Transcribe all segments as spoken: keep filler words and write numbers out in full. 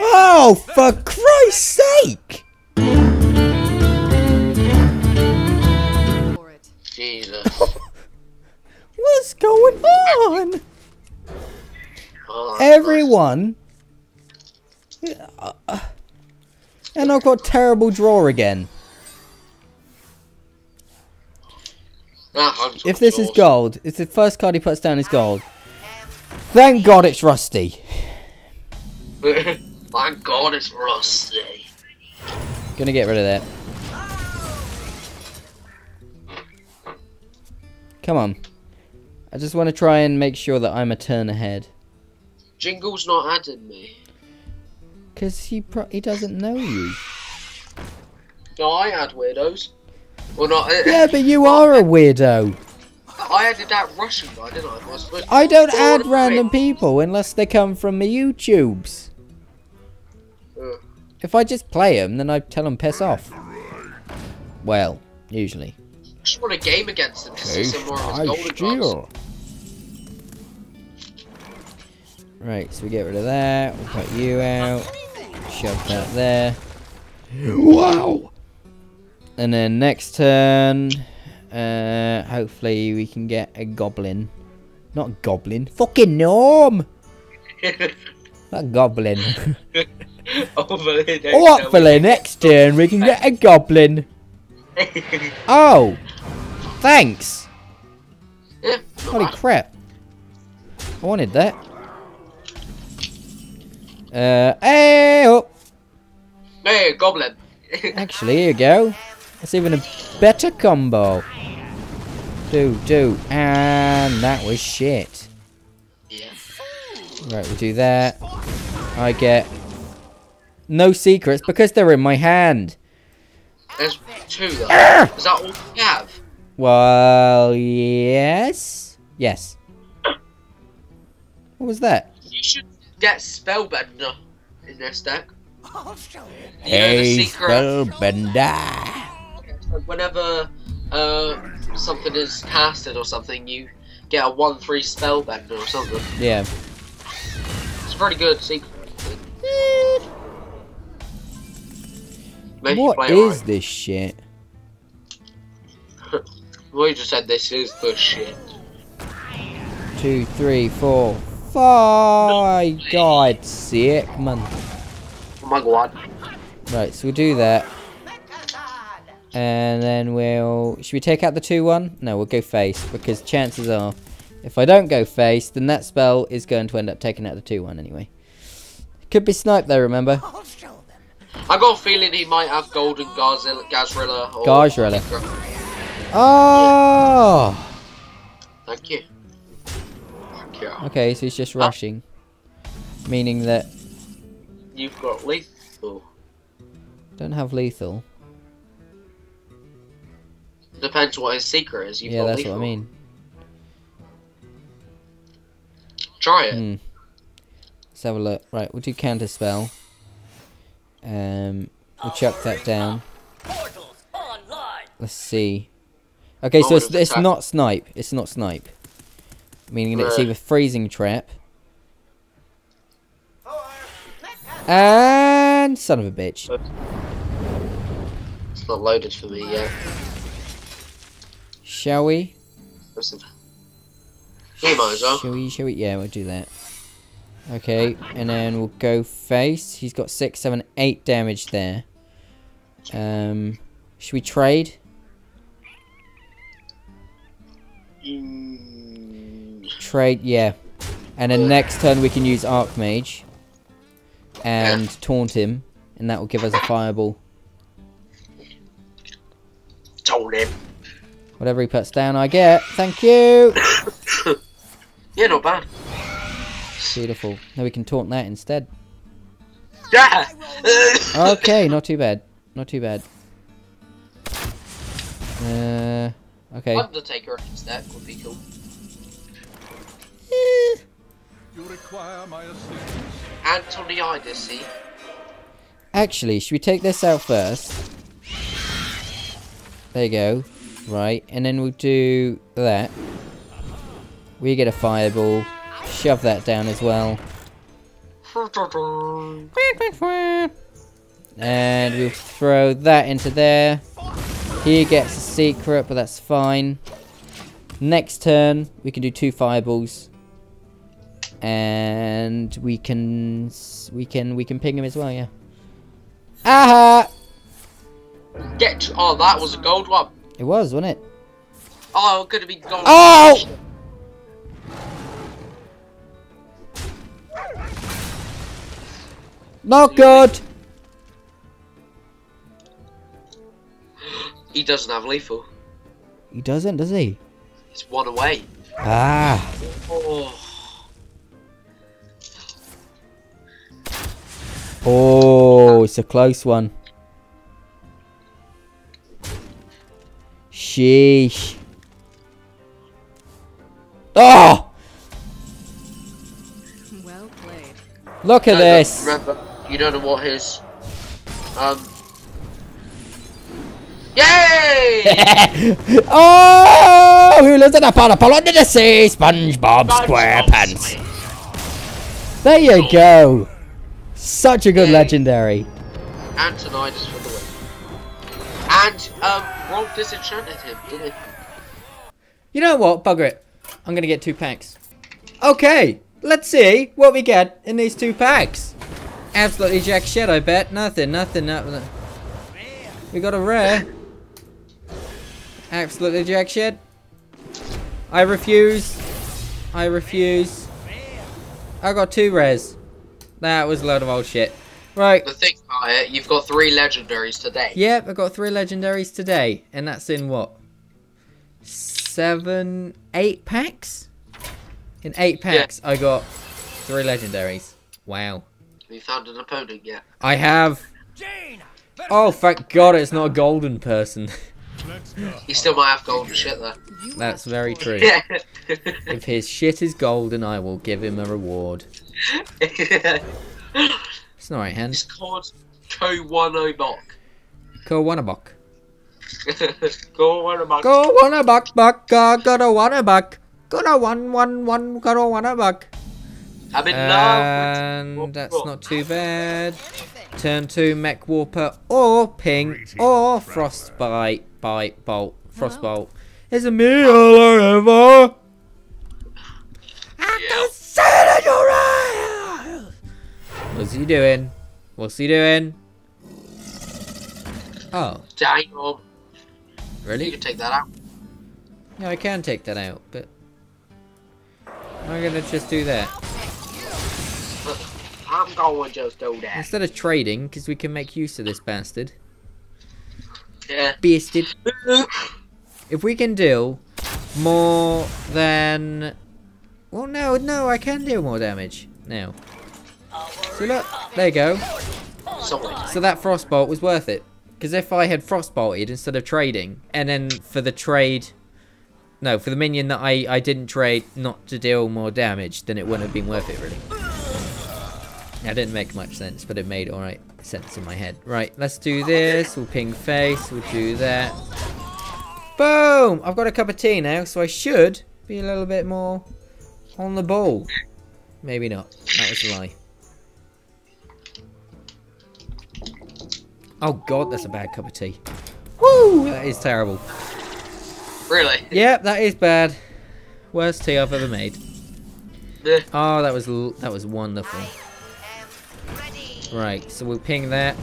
Oh, for Christ's sake! Jesus. What's going on? Everyone. And I've got terrible draw again. If this is gold, it's the first card he puts down is gold. Thank God it's rusty. Thank God it's rusty. Gonna get rid of that. Come on. I just want to try and make sure that I'm a turn ahead. Jingle's not added me. Because he, he doesn't know you. No, I add weirdos. Well, not, uh, yeah, but you are a weirdo. I added that Russian guy, didn't I? I, I don't add random people unless they come from my YouTubes. Uh. If I just play them, then I tell them piss off. Well, usually. I just want a game against him to see some more of his golden drops. Right, so we get rid of that, we'll put you out, shove that there. Wow! And then next turn, uh, hopefully we can get a goblin. Not goblin, fucking gnome! Not goblin. Hopefully, hopefully next turn we can get a goblin. Oh, thanks. Yeah, holy bad. Crap. I wanted that. Uh, hey, oh. Hey, goblin. Actually, here you go. That's even a better combo. Do, do, and that was shit. Yeah. Right, we'll do that. I get no secrets because they're in my hand. There's two though. Ah! Is that all you have? Well, yes. Yes. What was that? You should get Spellbender in this deck. Hey, you know, Spellbender. Whenever uh, something is casted or something, you get a one three Spellbender or something. Yeah. It's a pretty good secret. Maybe what is right. This shit? Well, you just said this is the shit. Two, three, four, five. God, sick man. Oh my god. Right, so we'll do that. And then we'll... Should we take out the two one? No, we'll go face. Because chances are, if I don't go face, then that spell is going to end up taking out the two one anyway. Could be sniped though, remember? I got a feeling he might have golden Gahz'rilla, Gahz'rilla or Gahz'rilla. Oh! Yeah. Thank you. Thank you. Okay, so he's just ah. rushing, meaning that you've got lethal. Don't have lethal. Depends what his secret is. You've yeah, got that's lethal. What I mean. Try it. Mm. Let's have a look. Right, we'll do counter spell. Um, we'll chuck that down. Let's see. Okay, so it's, it's not snipe. It's not snipe. Meaning it's either freezing trap. And son of a bitch. It's not loaded for me yet. Shall we? Shall we? Shall we? Yeah, we'll do that. Okay, and then we'll go face. He's got six, seven, eight damage there. Um, should we trade? Trade, yeah. And then next turn we can use Archmage and taunt him, and that will give us a fireball. Told him. Whatever he puts down, I get. Thank you. Yeah, not bad. Beautiful. Now we can taunt that instead. Yeah. Okay, not too bad. Not too bad. Uh, okay. Undertaker instead would be cool. Eh. You require my assistance. Antonidas. Actually, should we take this out first? There you go. Right, and then we'll do that. We get a fireball. Shove that down as well. And we'll throw that into there. He gets a secret, but that's fine. Next turn, we can do two fireballs. And we can we can we can ping him as well, yeah. Aha! Get oh, that was a gold one. It was, wasn't it? Oh, it could have been gold. Oh! Not good. He doesn't have lethal. He doesn't, does he? It's one away. Ah. Oh. Oh, it's a close one. Sheesh. Oh! Well played. Look at no, this. Remember, you don't know what his. Um. Yay! Oh! Who lives in a pod under the sea? SpongeBob SquarePants. SpongeBob. There you oh. go. Such a good Yay. legendary. Antonidas for the win. And, um, Rob disenchanted him, didn't he? You know what? Bugger it. I'm gonna get two packs. Okay, let's see what we get in these two packs. Absolutely jack shit, I bet. Nothing, nothing, nothing. We got a rare. Absolutely jack shit. I refuse. I refuse. I got two rares. That was a load of old shit. Right. The thing about it, you've got three legendaries today. Yep, I've got three legendaries today. And that's in what? Seven, eight packs? In eight packs, yeah. I got three legendaries. Wow. Have you found an opponent yet? I have. Oh, thank God it's not a golden person. You still might have golden shit, though. That's very true. Yeah. If his shit is golden, I will give him a reward. It's not right, hand. It's called Ko Wanabok. Ko Wanabok. Ko Wanabok. Ko Wanabok, buck, go to Wanabok. Go to one, one, one, go to Wanabok. I'm in and love. And that's not too bad. Turn two, Mech Warper, or Ping, or Frostbite, Bite, Bolt, Frostbolt. It's a meal or ever. I can see it in your eyes. What's he doing? What's he doing? Oh. Dino. Really? You can take that out. No, I can take that out, but I'm gonna just do that. I'm going to just do that. Instead of trading, because we can make use of this bastard. Yeah. Bastard. If we can deal more than... Well, no, no, I can deal more damage now. So look, there you go. Sorry. So that Frostbolt was worth it. Because if I had Frostbolted instead of trading, and then for the trade... No, for the minion that I, I didn't trade not to deal more damage, then it wouldn't have been worth it, really. That didn't make much sense, but it made alright sense in my head. Right, let's do this. We'll ping face. We'll do that. Boom! I've got a cup of tea now, so I should be a little bit more on the ball. Maybe not. That was a lie. Oh god, that's a bad cup of tea. Woo! That is terrible. Really? Yep, that is bad. Worst tea I've ever made. Oh, that was l that was wonderful. Right, so we'll ping that.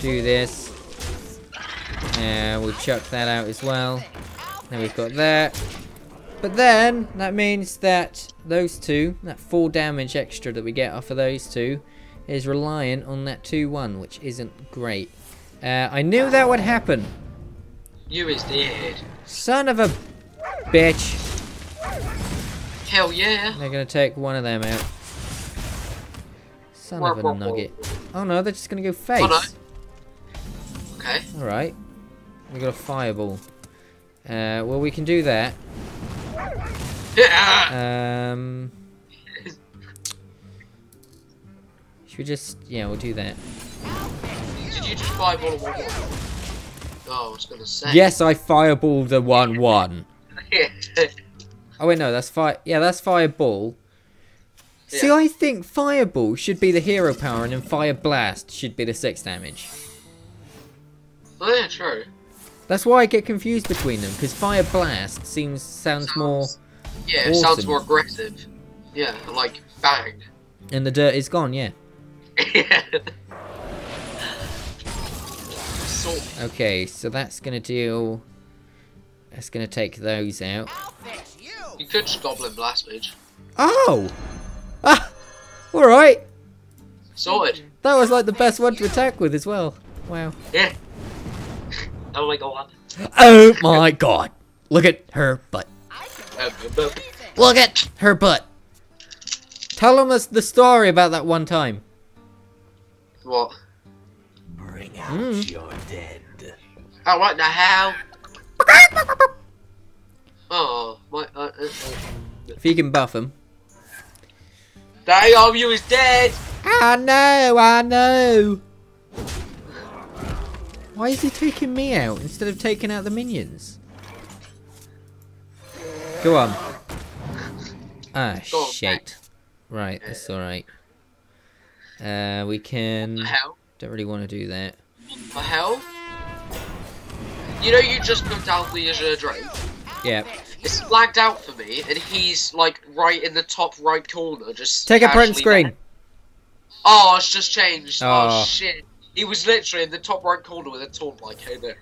Do this. And we'll chuck that out as well. Now we've got that. But then, that means that those two, that four damage extra that we get off of those two, is reliant on that two one, which isn't great. Uh, I knew that would happen. You is dead. Son of a bitch. Hell yeah. They're going to take one of them out. Son of a nugget. Oh no, they're just gonna go face. Oh, no. Okay. Alright. We got a fireball. Uh, well, we can do that. Yeah. Um. Should we just. Yeah, we'll do that. Did you just fireball a one one? Oh, I was gonna say. Yes, I fireballed the one one. Oh, wait, no, that's fire. Yeah, that's fireball. Yeah. See, I think Fireball should be the hero power, and then Fire Blast should be the six damage. Oh yeah, true. That's why I get confused between them, because Fire Blast seems sounds, sounds more. Yeah, awesome. It sounds more aggressive. Yeah, like bang. And the dirt is gone. Yeah. Yeah. Okay, so that's gonna deal. That's gonna take those out. You could just Goblin Blast, Mage. Oh. Ah, alright. Sorted. That was like the best one to attack with as well. Wow. Yeah. Oh my god. Oh my god. Look at her butt. Look at her butt. Tell us the story about that one time. What? Bring out mm. your dead. Oh, what the hell? Oh, my. Uh, uh, if you can buff him. That of you is dead! I know, I know! Why is he taking me out instead of taking out the minions? Go on. Ah, Go on, shit. Back. Right, that's alright. Uh, we can... What the hell? Don't really want to do that. What the hell? You know you just knocked out the Azure Drake? Yeah. It's flagged out for me, and he's like right in the top right corner. Just take a print screen. There. Oh, it's just changed. Oh. Oh shit! He was literally in the top right corner with a taunt like, hey there.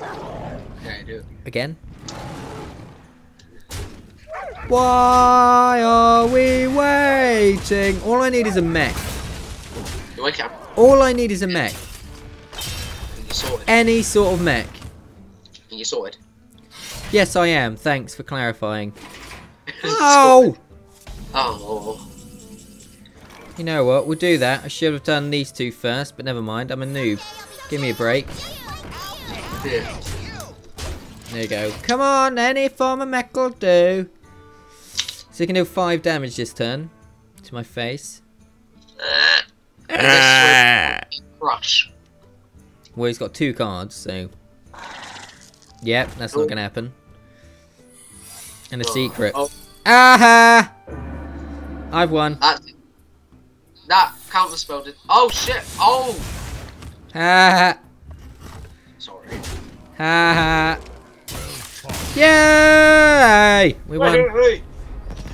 Okay, do it again. Why are we waiting? All I need is a mech. No, I can. All I need is a mech. Any sort of mech. And you're sorted. Yes, I am. Thanks for clarifying. Oh! Oh. You know what? We'll do that. I should have done these two first, but never mind. I'm a noob. Give me a break. Yeah. There you go. Come on, any form of mech will do. So you can do five damage this turn to my face. Crush. Well, he's got two cards, so. Yep, that's oh. not gonna happen. And a oh, secret. Oh. Aha! I've won. That, that counter spell did. Oh shit! Oh! Ha! Sorry. Ha! Yay! We won. Wait, wait.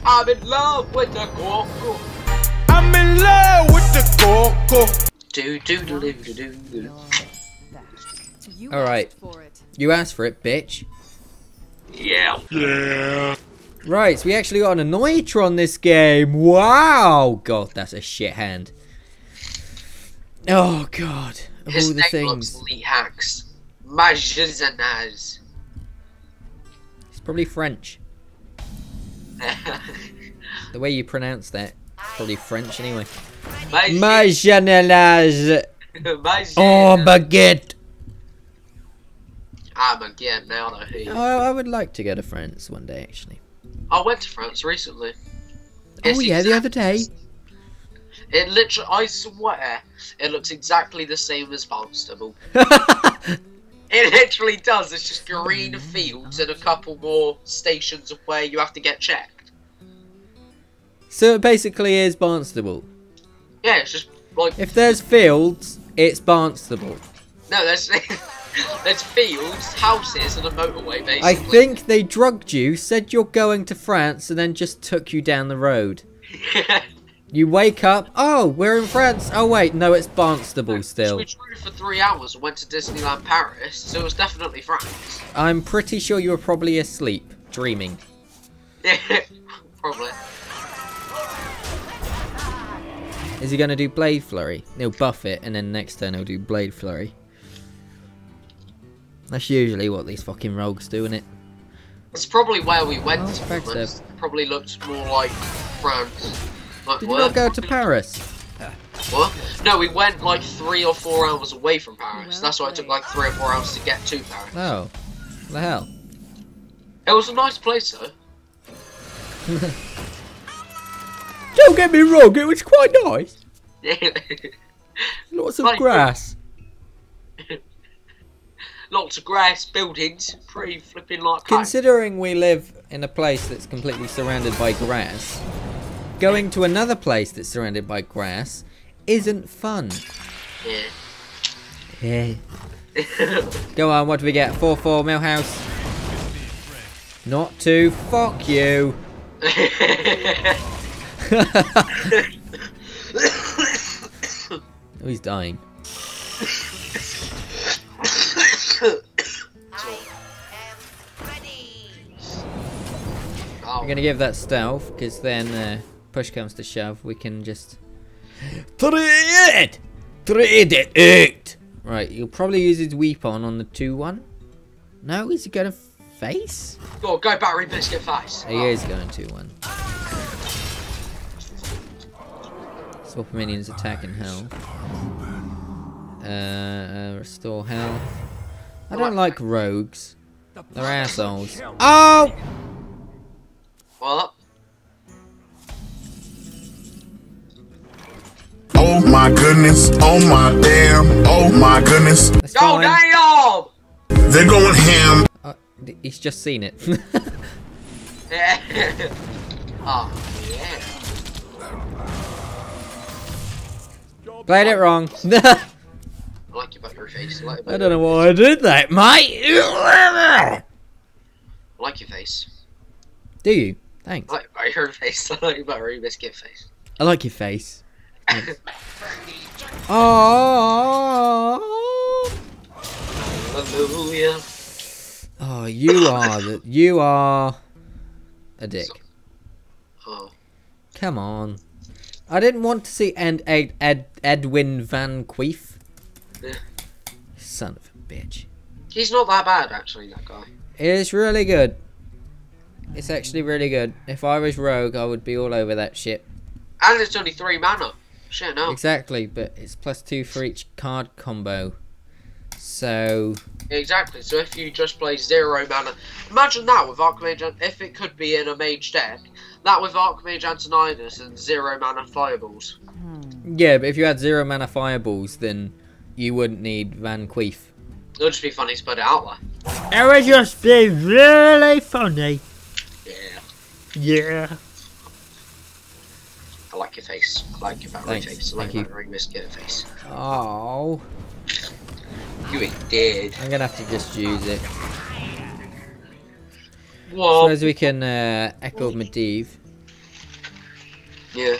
I'm in love with the coco. I'm in love with the coco. Do do do do do do. do. All right. You asked for it, bitch. Yeah. Yeah. Right, so we actually got an Annoytron this game. Wow. God, that's a shit hand. Oh, God. Of His all the things. Lee hacks. Majizanaz. It's probably French. The way you pronounce that. Probably French, anyway. Majizanaz. Oh, baguette. I'm again now that he. Oh, I would like to go to France one day, actually. I went to France recently. It's oh yeah, the other day. It literally, I swear, it looks exactly the same as Barnstable. It literally does. It's just green fields and a couple more stations of where you have to get checked. So it basically is Barnstable. Yeah, it's just like. If there's fields, it's Barnstable. No, there's. There's fields, houses, and a motorway, basically. I think they drugged you, said you're going to France, and then just took you down the road. Yeah. You wake up, oh, we're in France. Oh, wait, no, it's Barnstable still. We drove for three hours and went to Disneyland Paris, so it was definitely France. I'm pretty sure you were probably asleep, dreaming. Yeah, probably. Is he going to do Blade Flurry? He'll buff it, and then next turn he'll do Blade Flurry. That's usually what these fucking rogues do, innit? It's probably where we went oh, to. It probably looked more like France. Like, did you not go to Paris? What? No, we went like three or four hours away from Paris. That's why it took like three or four hours to get to Paris. Oh. What the hell? It was a nice place, though. Don't get me wrong, it was quite nice. Lots of like, grass. Lots of grass, buildings, pretty flipping like. Considering we live in a place that's completely surrounded by grass, Going to another place that's surrounded by grass isn't fun. Yeah. Yeah. Go on, what do we get? four four, four, four, Millhouse. Not two. Fuck you. Oh, he's dying. I'm going to give that stealth, because then uh, push comes to shove, we can just... Trade it! Trade it! It! Right, you'll probably use his weapon on the two one. No, is he going to face? Go, go battery biscuit face. He oh. is going two one. Swap minions attack and health. Uh, restore health. I don't like rogues. They're assholes. Oh! What? Oh my goodness, oh my damn, oh my goodness. Go damn! They're going ham. Uh, he's just seen it. Yeah. Oh, yeah. Played it wrong. I don't know why I did that, mate. I like your face. Do you? Thanks. I like your face. I like your biscuit face. I like your face. Oh! Hallelujah! Oh, you are the, you are a dick. Oh. Come on! I didn't want to see End Ed, Ed Edwin VanCleef. Yeah. Son of a bitch. He's not that bad, actually. That guy. It's really good. It's actually really good. If I was rogue, I would be all over that shit. And it's only three mana. Shit, no. Exactly, but it's plus two for each card combo. So... Exactly, so if you just play zero mana... Imagine that with Archmage... If it could be in a mage deck, that with Archmage Antonidas and zero mana fireballs. Yeah, but if you had zero mana fireballs, then you wouldn't need VanCleef. It would just be funny to put it out there. It would just be really funny. Yeah. I like your face. I like your battery face. I like your battery biscuit face. Oh. You ain't dead. I'm gonna have to just use it. Whoa. So as we can uh, Echo Medivh. Yeah.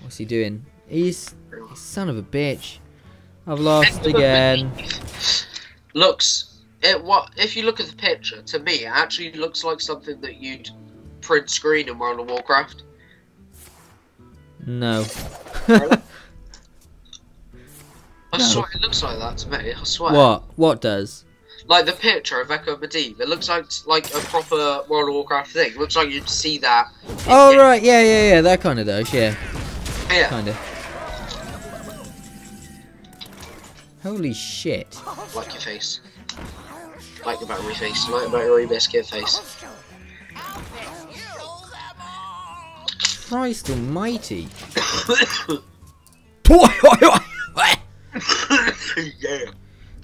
What's he doing? He's, he's son of a bitch. I've lost Echo again. Looks. It, what, if you look at the picture, to me, it actually looks like something that you'd print screen in World of Warcraft. No. Really? I no. swear it looks like that to me, I swear. What? What does? Like the picture of Echo Medivh, it looks like like a proper World of Warcraft thing. It looks like you'd see that. Oh, it, right, yeah, yeah, yeah, that kind of does, yeah. Yeah. Kind of. Holy shit. Like your face. Like the battery face, like the battery biscuit face. Christ almighty. Yeah.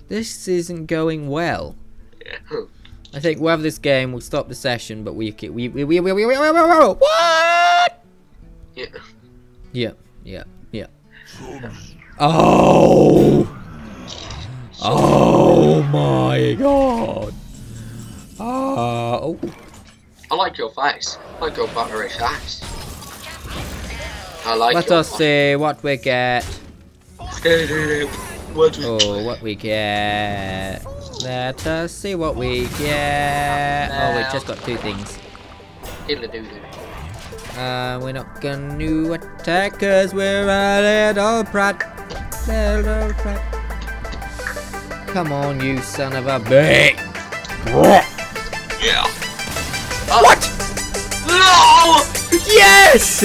This isn't going well. Yeah. I think we'll have this game, we'll stop the session, but we we we we we we we what? Yeah. Yeah, yeah, yeah. Oh! Oh my god! Uh, oh! I like your face. I like your buttery face. I like. Let your us see what we get. Oh, what we get? Let us see what we get. Oh, we just got two things. Uh, we're not gonna attack because we're a little brat. Little brat. Come on, you son of a bitch! Yeah. Uh, what? No! Yes!